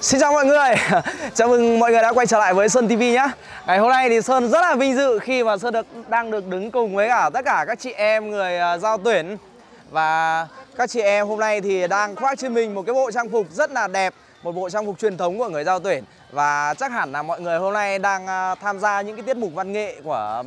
Xin chào mọi người, chào mừng mọi người đã quay trở lại với Sơn TV nhá. Ngày hôm nay thì Sơn rất là vinh dự khi mà Sơn đang được đứng cùng với cả tất cả các chị em người Dao Tuyển. Và các chị em hôm nay thì đang khoác trên mình một cái bộ trang phục rất là đẹp, một bộ trang phục truyền thống của người Dao Tuyển. Và chắc hẳn là mọi người hôm nay đang tham gia những cái tiết mục văn nghệ của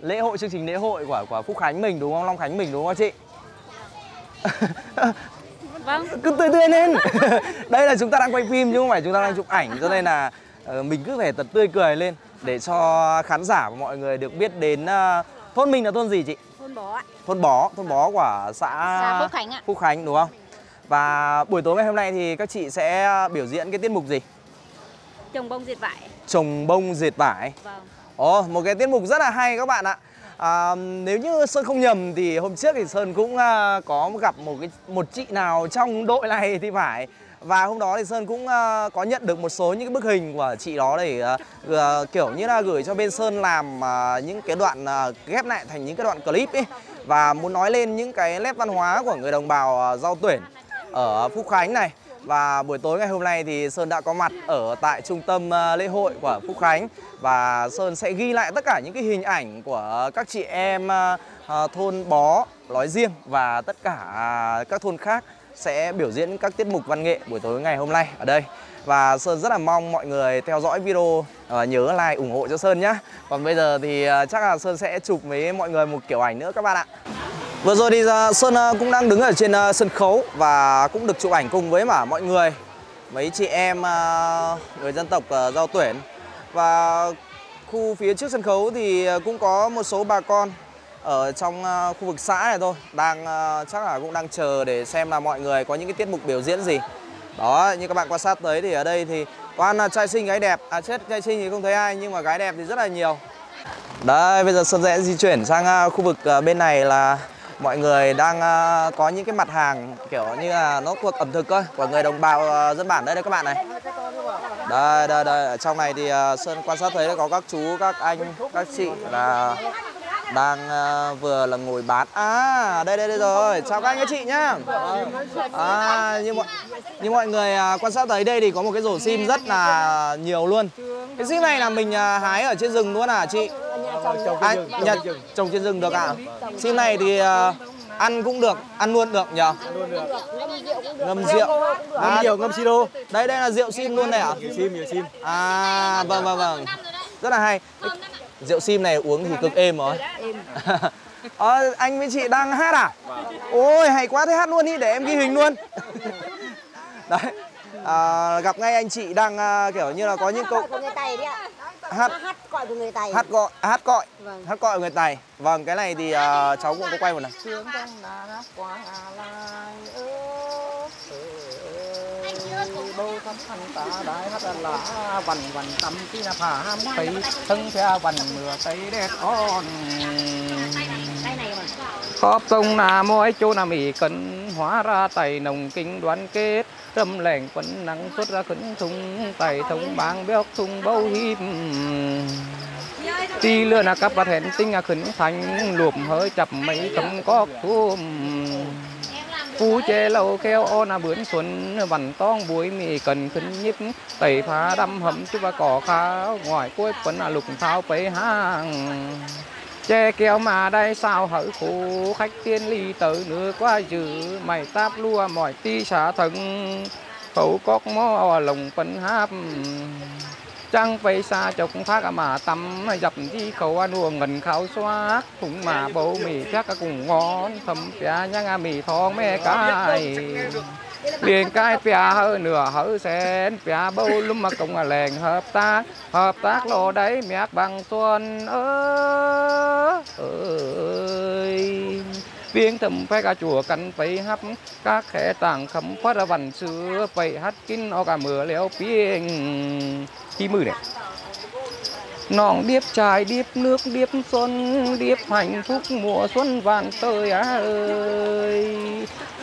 lễ hội, chương trình lễ hội của Phúc Khánh mình đúng không, Long Khánh mình đúng không chị? Vâng. Cứ tươi lên. Đây là chúng ta đang quay phim chứ không phải chúng ta đang chụp ảnh, cho nên là mình cứ phải thật tươi cười lên để cho khán giả và mọi người được biết đến thôn mình là thôn gì chị? Thôn Bó ạ. Thôn Bó của xã Phúc Khánh ạ. Phúc Khánh đúng không? Và buổi tối ngày hôm nay thì các chị sẽ biểu diễn cái tiết mục gì? Trồng bông dệt vải. Trồng bông dệt vải. Vâng. Ồ, một cái tiết mục rất là hay các bạn ạ. Nếu như Sơn không nhầm thì hôm trước thì Sơn cũng có gặp một chị nào trong đội này thì phải. Và hôm đó thì Sơn cũng có nhận được một số những cái bức hình của chị đó để kiểu như là gửi cho bên Sơn làm những cái đoạn ghép lại thành những cái đoạn clip ấy. Và muốn nói lên những cái nét văn hóa của người đồng bào Dao Tuyển ở Phúc Khánh này. Và buổi tối ngày hôm nay thì Sơn đã có mặt ở tại trung tâm lễ hội của Phúc Khánh. Và Sơn sẽ ghi lại tất cả những cái hình ảnh của các chị em thôn Bó nói riêng và tất cả các thôn khác sẽ biểu diễn các tiết mục văn nghệ buổi tối ngày hôm nay ở đây. Và Sơn rất là mong mọi người theo dõi video và nhớ like ủng hộ cho Sơn nhé. Còn bây giờ thì chắc là Sơn sẽ chụp với mọi người một kiểu ảnh nữa các bạn ạ. Vừa rồi thì Sơn cũng đang đứng ở trên sân khấu và cũng được chụp ảnh cùng với mọi người, mấy chị em người dân tộc Dao Tuyển. Và khu phía trước sân khấu thì cũng có một số bà con ở trong khu vực xã này thôi, chắc là cũng đang chờ để xem là mọi người có những cái tiết mục biểu diễn gì. Đó, như các bạn quan sát tới thì ở đây thì toàn là trai xinh gái đẹp. À chết, trai xinh thì không thấy ai nhưng mà gái đẹp thì rất là nhiều. Đấy, bây giờ Sơn sẽ di chuyển sang khu vực bên này là mọi người đang có những cái mặt hàng kiểu như là nó thuộc ẩm thực thôi, của người đồng bào dân bản đây đấy các bạn này. Đây, ở trong này thì Sơn quan sát thấy là có các chú, các anh, các chị là đang vừa là ngồi bán. À, đây rồi, chào các anh các chị nhá. À, như mọi người quan sát thấy đây thì có một cái rổ sim rất là nhiều luôn. Cái sim này là mình hái ở trên rừng luôn à chị? Trồng trên rừng được ạ. Sim này thì ăn cũng được, ăn luôn được nhờ. Ngâm rượu, ngâm siro. Đây là rượu sim luôn này ạ. Rượu sim. À vâng. Rất là hay. Rượu sim này uống thì cực êm rồi. Anh với chị đang hát à? Ôi hay quá, thế hát luôn đi để em ghi hình luôn. Đấy. Gặp ngay anh chị đang kiểu như là có những câu hát cọi của người Tày. Vâng. Hát cọi của người Tày. Vâng, cái này thì cháu cũng có quay một lần. Khóp sông nà mỗi chỗ nà mỉ cấn hóa ra Tày nồng kinh đoán kết tâm lẻng quấn nắng xuất ra khấn thùng Tày thống bang béo thùng bâu hiếp ti lưa nà cắp và thèn tinh nà khấn thành luộm hơi chập mấy cấm cóc thum phú che lâu keo o nà bướn xuân vằn toong buối mì cần khấn nhíp Tày phá đâm hầm chú và cỏ khá ngoài cuối quấn nà lục tháo bấy hang che kéo mà đây sao hỡi khổ khách tiên ly tới nửa quá dữ mày táp lua mỏi ti xả thần khẩu cóc mò lồng phấn háp trăng vây xa chọc thác mà tắm dập đi khẩu ăn uống ngần kháo xóa cũng mà bầu mì chắc cùng ngón thấm pia nhang mì thong mẹ cái liền cái pia hơi nửa hơi sen pia bầu lúc mà cũng là lèn hợp tác lộ đấy mẹ bằng xuân ơi biếng thầm phải cả chùa cắn phải hấp các khẽ tàng khấm phát ra vằn sữa phải hát kín o cả mưa léo biếng chi mưa này nòng điếp trái điếp nước điếp xuân điếp hạnh phúc mùa xuân vàng tơi á ơi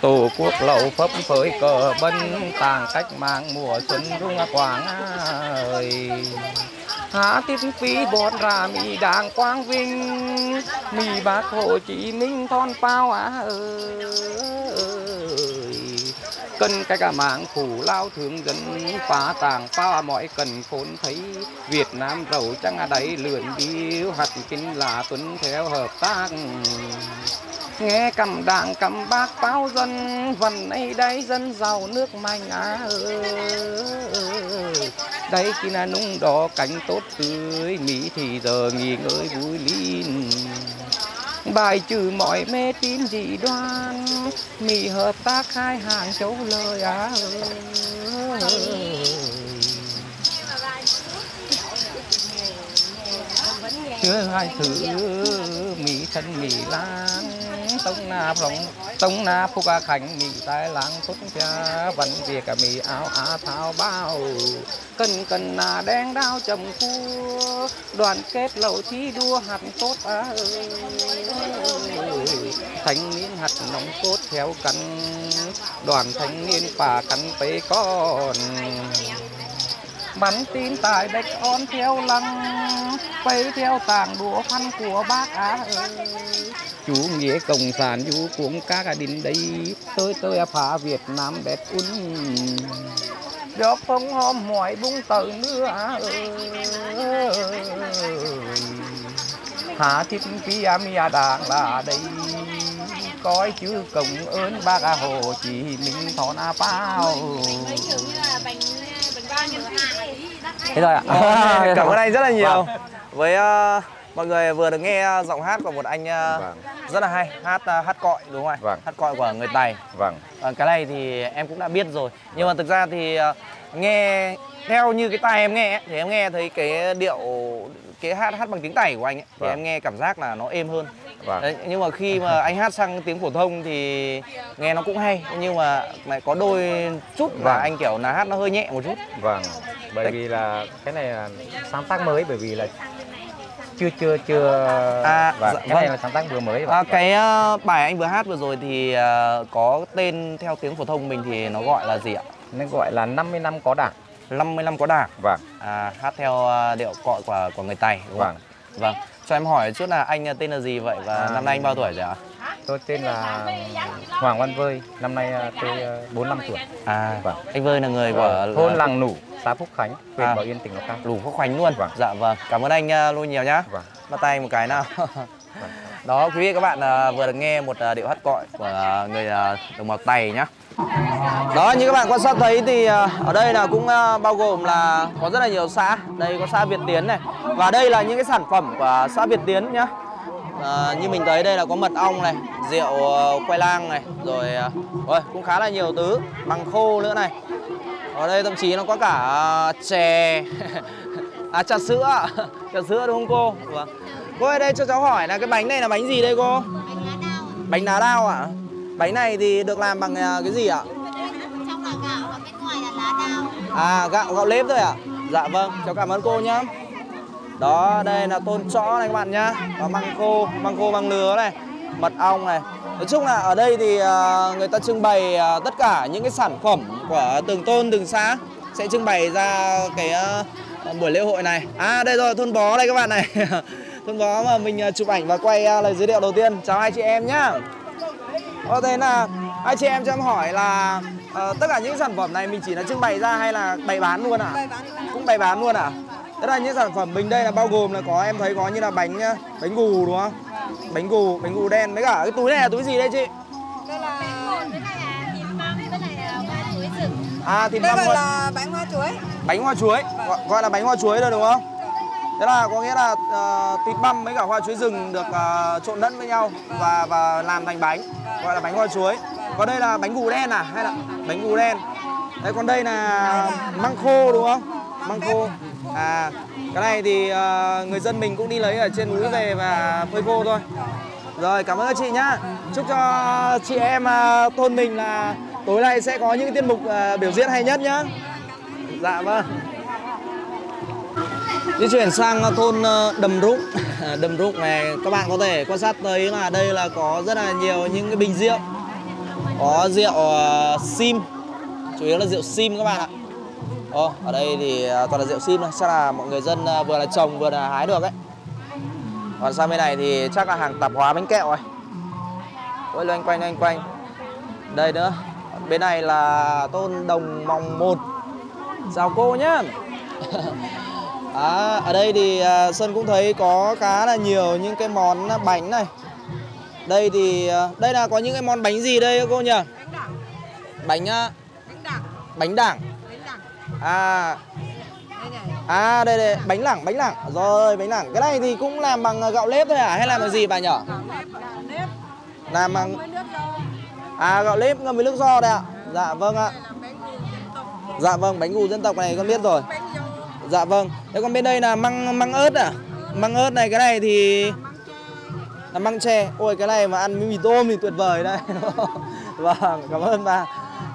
tổ quốc lậu phấp phới cờ bân tàng cách mạng mùa xuân rung quảng ơi há tiếp phí bón ra mì đàng Quang Vinh mì Bác Hồ Chí Minh thon bao á ơi cân cái cả mảng phủ lao thương dân phá tàng phá mọi cần khốn thấy Việt Nam rầu chẳng ở đấy lượn đi hạt kinh là tuấn theo hợp tác nghe cầm đảng cầm bác báo dân vần ấy đấy dân giàu nước mạnh á đấy khi là nung đỏ cánh tốt tươi Mỹ thì giờ nghỉ ngơi vui linh bài trừ mọi mê tín dị đoan Mỹ hợp tác hai hàng châu lời á chưa hai thứ Mỹ thân Mỹ lan tông na Phúc Khánh Mỹ tai lang phúc cha vẫn việc cả Mỹ áo á thao bao cần cần là đen đao trầm cua đoàn kết lầu thi đua hạt tốt á thanh niên hạt nóng cốt theo cắn đoàn thanh niên và cắn tế con bắn tin tại đếch on theo lăng quay theo tàng đũa khăn của bác á chú nghĩa cộng sản chú cuống các đình đây tôi phá Việt Nam đẹp ún do phong hôm hỏi bung tử nữa á hả thiết kia mía đảng là đây coi chứ cộng ơn bác Hồ Chí Minh thon a bao thế rồi ạ. Cảm ơn anh rất là nhiều. Với mọi người vừa được nghe giọng hát của một anh rất là hay, hát cọi đúng không ạ? Hát cọi của người Tài. Cái này thì em cũng đã biết rồi. Nhưng mà thực ra thì nghe theo như cái tai em nghe thì em nghe thấy cái điệu cái hát bằng tiếng Tày của anh ấy, thì em nghe cảm giác là nó êm hơn. Đấy, nhưng mà khi mà anh hát sang tiếng phổ thông thì nghe nó cũng hay, nhưng mà lại có đôi chút và anh kiểu là hát nó hơi nhẹ một chút. Bởi vì là cái này là sáng tác mới, bởi vì là chưa cái này là sáng tác vừa mới. Cái bài anh vừa hát vừa rồi thì có tên theo tiếng phổ thông mình thì nó gọi là gì ạ? Nó gọi là 50 năm có Đảng. 50 năm có Đảng. Hát theo điệu cọi của người Tài đúng không? Cho em hỏi chút là anh tên là gì vậy và năm nay anh bao tuổi rồi ạ? Tôi tên là Hoàng Văn Vơi, năm nay tôi 45 tuổi. Anh Vơi là người của thôn Làng Nủ, xã Phúc Khánh, huyện Bảo Yên, tỉnh Lào Cai. Lùng Phúc Khánh luôn. Dạ vâng, cảm ơn anh luôn nhiều nhá. Bắt tay một cái nào. Đó quý vị các bạn vừa được nghe một điệu hát cọi của người đồng bào Tày nhá. Đó, như các bạn quan sát thấy thì ở đây là cũng bao gồm là có rất là nhiều xã. Đây có xã Việt Tiến này. Và đây là những cái sản phẩm của xã Việt Tiến nhá. Như mình thấy đây là có mật ong này, rượu khoai lang này, rồi cũng khá là nhiều thứ, măng khô nữa này. Ở đây thậm chí nó có cả chè, trà sữa đúng không cô? Vâng. Cô ơi, đây cho cháu hỏi là cái bánh này là bánh gì đây cô? Bánh đá đao ạ. Bánh này thì được làm bằng cái gì ạ? Trong là gạo và bên ngoài là lá đao. Gạo nếp thôi ạ. Dạ vâng, cháu cảm ơn cô nhá. Đó, đây là tôn chõ này các bạn nhá. Có măng khô măng lứa này, mật ong này. Nói chung là ở đây thì người ta trưng bày tất cả những cái sản phẩm của từng thôn từng xã sẽ trưng bày ra cái buổi lễ hội này. Đây rồi, thôn Bó đây các bạn này. Thôn Bó mà mình chụp ảnh và quay lời giới thiệu đầu tiên. Chào hai chị em nhá. Thế là hai chị em cho em hỏi là tất cả những sản phẩm này mình chỉ là trưng bày ra hay là bày bán luôn ạ? Cũng bày bán luôn ạ? Tức là những sản phẩm mình đây là bao gồm là có em thấy có như là bánh gù đúng không? Bánh gù đen với cả cái túi này là túi gì đây chị? Đây là thịt măng với lại hoa chuối rừng. Thịt măng gọi là bánh hoa chuối. Bánh hoa chuối, gọi là bánh hoa chuối rồi đúng không? Thế là có nghĩa là thịt băm với cả hoa chuối rừng được trộn lẫn với nhau và làm thành bánh, gọi là bánh hoa chuối. Còn đây là bánh gù đen à? Hay là bánh gù đen. Đấy, còn đây là măng khô đúng không? Măng khô. Cái này thì người dân mình cũng đi lấy ở trên núi về và phơi khô thôi. Rồi, cảm ơn các chị nhá. Chúc cho chị em thôn mình là tối nay sẽ có những tiết mục biểu diễn hay nhất nhá. Dạ vâng. Di chuyển sang thôn Đầm Rụng. Đầm Rụng này các bạn có thể quan sát thấy là đây là có rất là nhiều những cái bình rượu. Có rượu sim, chủ yếu là rượu sim các bạn ạ. Ở đây thì toàn là rượu sim thôi, chắc là mọi người dân vừa là trồng vừa là hái được ấy. Còn sang bên này thì chắc là hàng tạp hóa bánh kẹo rồi. Loanh quanh. Đây nữa, Bên này là tôn đồng vòng 1. Chào cô nhá. Ở đây thì Sơn cũng thấy có khá là nhiều những cái món bánh này. Đây thì đây là có những cái món bánh gì đây cô nhỉ? Bánh đảng. Đây đây, bánh lẳng. Rồi, bánh lẳng. Cái này thì cũng làm bằng gạo nếp thôi à hay làm bằng gì bà nhỉ? Làm bằng gạo nếp ngâm với nước giò đây ạ. Dạ vâng ạ. Dạ vâng, bánh gù dân tộc này con biết rồi. Dạ vâng. Thế còn bên đây là măng ớt à? Măng ớt này, cái này thì là măng tre. Ôi cái này mà ăn với mì tôm thì tuyệt vời đây. Vâng, cảm ơn bà.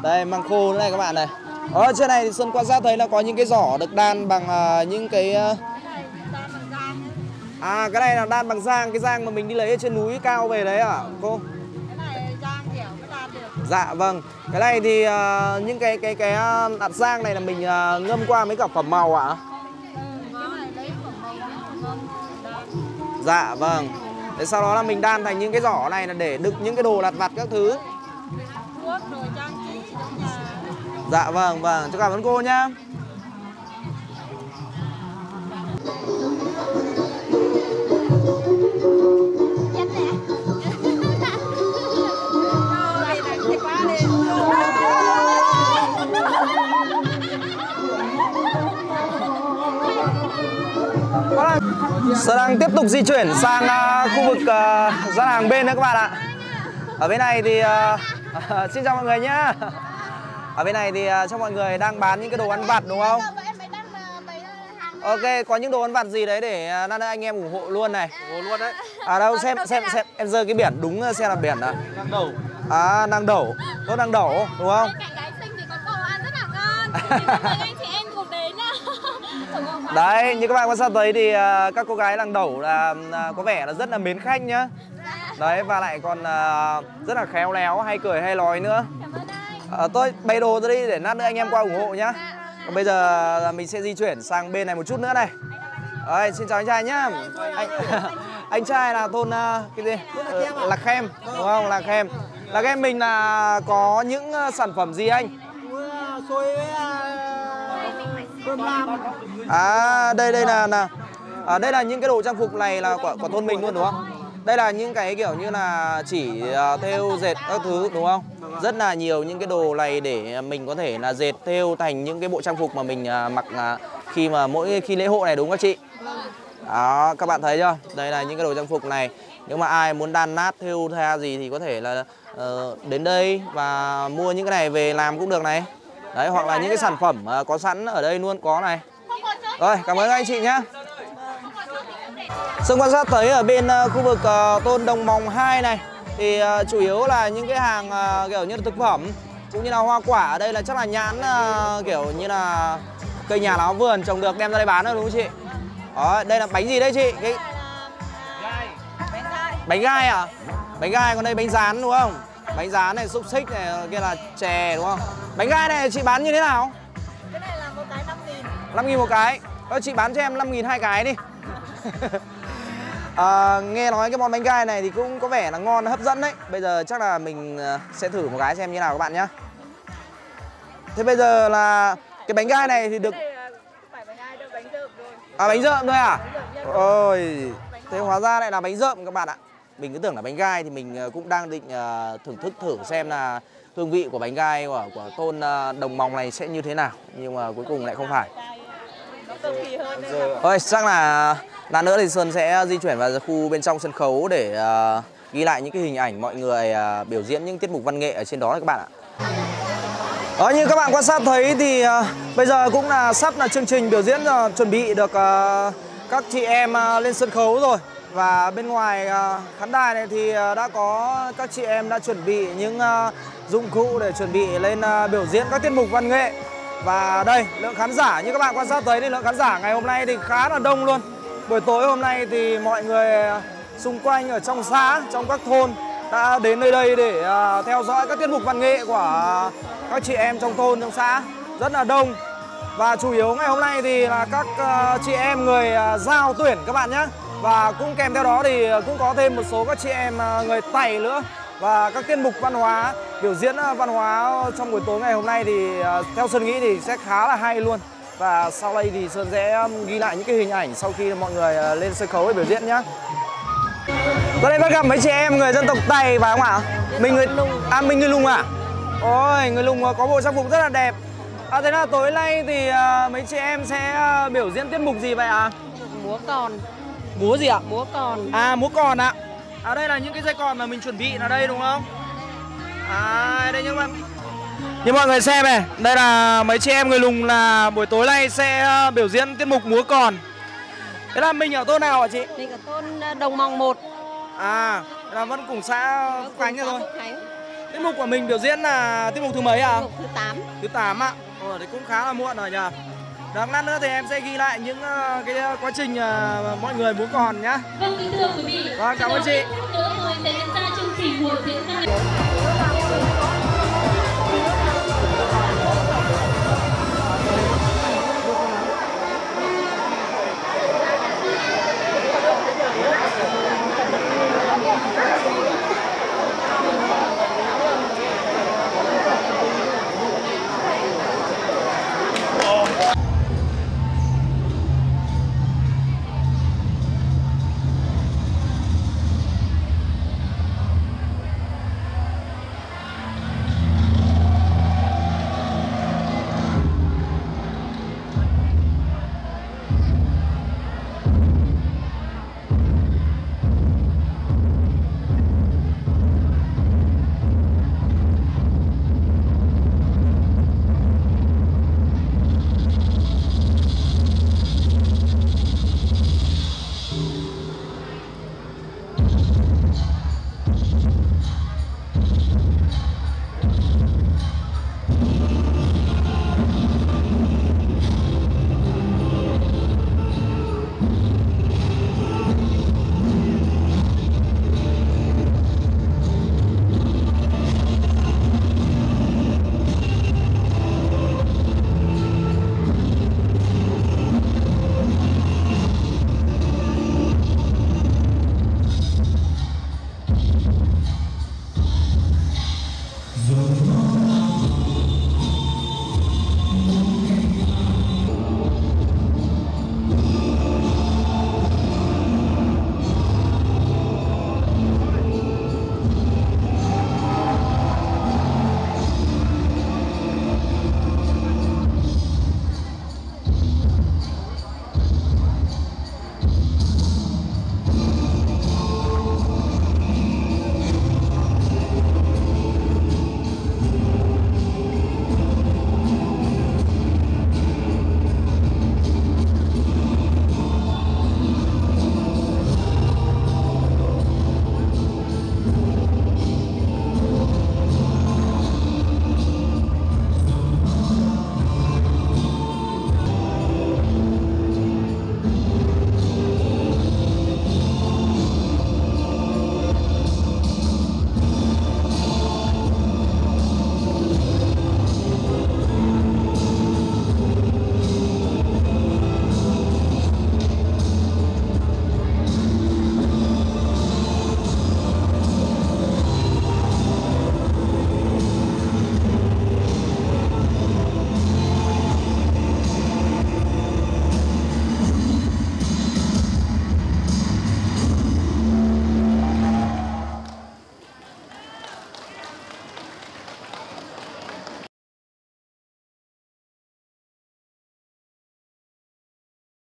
Đây măng khô nữa này các bạn này. Ở trên này thì Sơn quan sát thấy là có những cái giỏ được đan bằng những cái cái này là đan bằng rang, cái rang mà mình đi lấy ở trên núi cao về đấy à cô? Cái này rang kiểu mới đan được. Dạ vâng. Cái này thì những cái hạt rang này là mình ngâm qua mấy cả phẩm màu ạ? Dạ vâng. Thế sau đó là mình đan thành những cái giỏ này là để đựng những cái đồ lặt vặt các thứ. Dạ vâng, vâng, cho cảm ơn cô nhá. Sơn đang tiếp tục di chuyển sang khu vực gian hàng bên nữa các bạn ạ. Ở bên này thì xin chào mọi người nhá. Ở bên này thì trong mọi người đang bán những cái đồ ăn vặt đúng không? Ok, có những đồ ăn vặt gì đấy để Lan ơi anh em ủng hộ luôn này. Ủng hộ luôn đấy. Đâu xem em giơ cái biển đúng xem là biển à. Nang đẩu. Nang đẩu. Tốt nang đẩu đúng không? Cạnh gái xinh thì có đồ ăn rất là ngon. Anh chị em cùng đến nhá. Đấy, như các bạn quan sát thấy thì các cô gái làng đẩu là có vẻ là rất là mến khách nhá. Đấy và lại còn rất là khéo léo, hay cười hay nói nữa. Tôi bày đồ ra đi để lát nữa anh em qua ủng hộ nhá. Còn bây giờ mình sẽ di chuyển sang bên này một chút nữa này. Đấy, xin chào anh trai nhá. Anh trai là thôn cái gì? Lạc Khem đúng không? Lạc Khem mình là có những sản phẩm gì anh? Xôi cơm lam. Đây là những cái đồ trang phục này là của thôn mình luôn đúng không? Đây là những cái kiểu như là chỉ thêu dệt các thứ đúng không? Rất là nhiều những cái đồ này để mình có thể là dệt thêu thành những cái bộ trang phục mà mình mặc mỗi khi lễ hội này đúng không các chị? Đó, các bạn thấy chưa? Đây là những cái đồ trang phục này. Nếu mà ai muốn đan nát thêu tha gì thì có thể là đến đây và mua những cái này về làm cũng được này. Đấy, hoặc là những cái sản phẩm có sẵn ở đây luôn có này. Rồi, cảm ơn các anh chị nhá. Sơn quan sát thấy ở bên khu vực Tôn Đồng Mòng 2 này thì chủ yếu là những cái hàng kiểu như là thực phẩm cũng như là hoa quả. Ở đây là chắc là nhãn kiểu như là cây nhà lá vườn trồng được đem ra đây bán rồi đúng không chị? Đó, đây là bánh gì đây chị? Cái... Bánh gai à? Bánh gai, còn đây bánh rán đúng không? Bánh rán này, xúc xích này, kia là chè đúng không? Bánh gai này chị bán như thế nào? Cái này là một cái 5.000. 5.000 một cái. Đó, chị bán cho em 5.000 hai cái đi. Nghe nói cái món bánh gai này thì cũng có vẻ là ngon, hấp dẫn đấy. Bây giờ chắc là mình sẽ thử một cái xem như nào các bạn nhá. Thế bây giờ là cái bánh gai này thì được bánh rợm thôi à? Ôi, thế hóa ra lại là bánh rợm các bạn ạ. Mình cứ tưởng là bánh gai thì mình cũng đang định thưởng thức thử xem là hương vị của bánh gai của Tôn Đồng Mòng này sẽ như thế nào. Nhưng mà cuối cùng lại không phải. Ôi, chắc là lát nữa thì Sơn sẽ di chuyển vào khu bên trong sân khấu để ghi lại những cái hình ảnh mọi người biểu diễn những tiết mục văn nghệ ở trên đó các bạn ạ. Đó, như các bạn quan sát thấy thì bây giờ cũng là sắp là chương trình biểu diễn chuẩn bị được các chị em lên sân khấu rồi. Và bên ngoài khán đài này thì đã có các chị em đã chuẩn bị những dụng cụ để chuẩn bị lên biểu diễn các tiết mục văn nghệ. Và đây, lượng khán giả như các bạn quan sát thấy thì lượng khán giả ngày hôm nay thì khá là đông luôn. Buổi tối hôm nay thì mọi người xung quanh ở trong xã, trong các thôn đã đến nơi đây để theo dõi các tiết mục văn nghệ của các chị em trong thôn, trong xã. Rất là đông. Và chủ yếu ngày hôm nay thì là các chị em người Dao Tuyển các bạn nhé. Và cũng kèm theo đó thì cũng có thêm một số các chị em người Tày nữa. và các tiết mục văn hóa, biểu diễn văn hóa trong buổi tối ngày hôm nay thì theo Sơn nghĩ thì sẽ khá là hay luôn. Và sau đây thì Sơn sẽ ghi lại những cái hình ảnh sau khi mọi người lên sân khấu để biểu diễn nhá. Ở đây bắt gặp mấy chị em người dân tộc Tày phải không ạ? Mình người Lùng à? Ôi, người Lùng có bộ trang phục rất là đẹp. Thế là tối nay thì mấy chị em sẽ biểu diễn tiết mục gì vậy ạ? Múa còn. Múa gì ạ? Múa còn. À, múa còn ạ. À, đây là những cái dây còn mà mình chuẩn bị ở đây đúng không? À, đây nhưng mà... Như mọi người xem này, đây là mấy chị em người Lùng là buổi tối nay sẽ biểu diễn tiết mục múa còn. Thế là mình ở thôn nào hả chị? Mình ở thôn Đồng Mòng 1. À, là vẫn cùng xã Phúc Khánh rồi. Tiết mục của mình biểu diễn là tiết mục thứ mấy ạ? Tiết mục thứ 8. Thứ 8 ạ. Ồ, thì cũng khá là muộn rồi nhờ. Đáng lát nữa thì em sẽ ghi lại những cái quá trình mọi người múa còn nhá. Vâng, kính thưa quý vị. Vâng, cảm ơn chị. Nữa rồi sẽ diễn ra chương trình buổi diễn này.